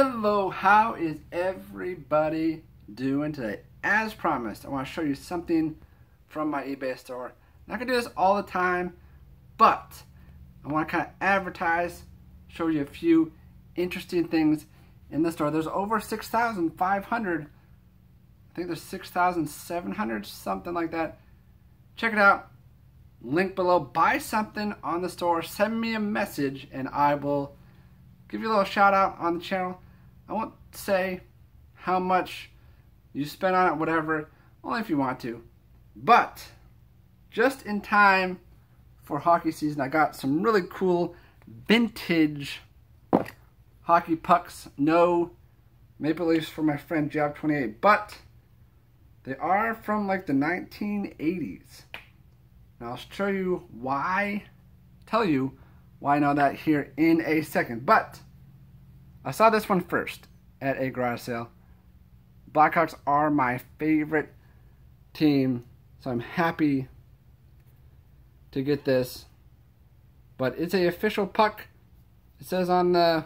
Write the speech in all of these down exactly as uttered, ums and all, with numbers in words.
Hello, how is everybody doing today? As promised, I want to show you something from my eBay store. I'm not going to do this all the time, but I want to kind of advertise, show you a few interesting things in the store. There's over six thousand five hundred, I think there's six thousand seven hundred, something like that. Check it out, link below. Buy something on the store, send me a message, and I will give you a little shout out on the channel. I won't say how much you spend on it, whatever, only if you want to. But just in time for hockey season, I got some really cool vintage hockey pucks. No Maple Leafs for my friend Jav twenty-eight, but they are from like the nineteen eighties. And I'll show you why, tell you why I know that here in a second. But I saw this one first at a garage sale. Blackhawks are my favorite team, so I'm happy to get this. But it's a official puck. It says on the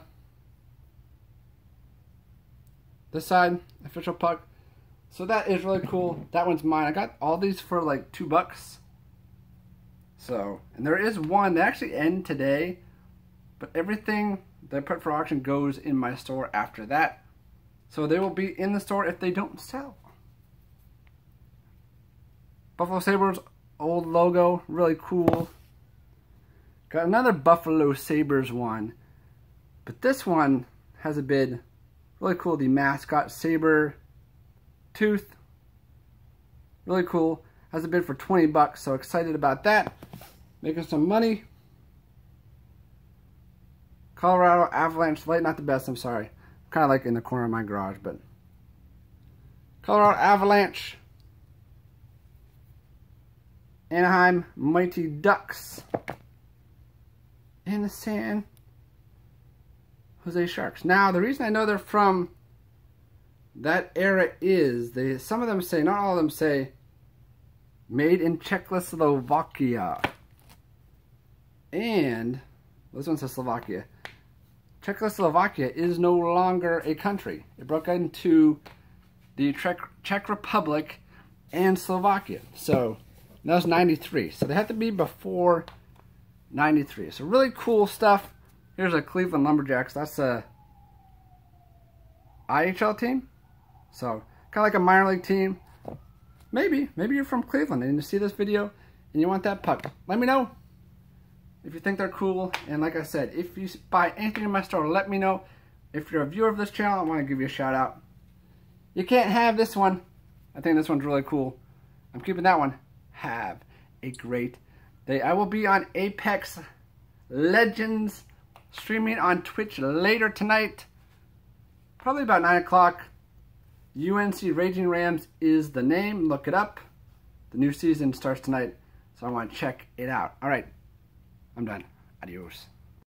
this side, official puck. So that is really cool. That one's mine. I got all these for like two bucks. So, and there is one that actually end today, but everything that I put for auction goes in my store after that. So they will be in the store if they don't sell. Buffalo Sabres old logo, really cool. Got another Buffalo Sabres one, but this one has a bid, really cool, the mascot saber tooth, really cool. Has a bid for twenty bucks, so excited about that. Making some money. Colorado Avalanche light, not the best, I'm sorry. Kind of like in the corner of my garage, but. Colorado Avalanche. Anaheim Mighty Ducks. And the San Jose Sharks. Now, the reason I know they're from that era is they. Some of them say, not all of them say, made in Czechoslovakia. And this one says Slovakia. Czechoslovakia is no longer a country. It broke into the Czech Republic and Slovakia. So that was ninety-three. So they have to be before ninety-three. So really cool stuff. Here's a Cleveland Lumberjacks. That's a I H L team. So kind of like a minor league team. Maybe, maybe you're from Cleveland and you see this video and you want that puck. Let me know if you think they're cool. And like I said, if you buy anything in my store, let me know. If you're a viewer of this channel, I want to give you a shout out. You can't have this one. I think this one's really cool. I'm keeping that one. Have a great day. I will be on Apex Legends, streaming on Twitch later tonight, probably about nine o'clock. U N C Raging Rams is the name. Look it up. The new season starts tonight, so I want to check it out. All right, I'm done. Adios.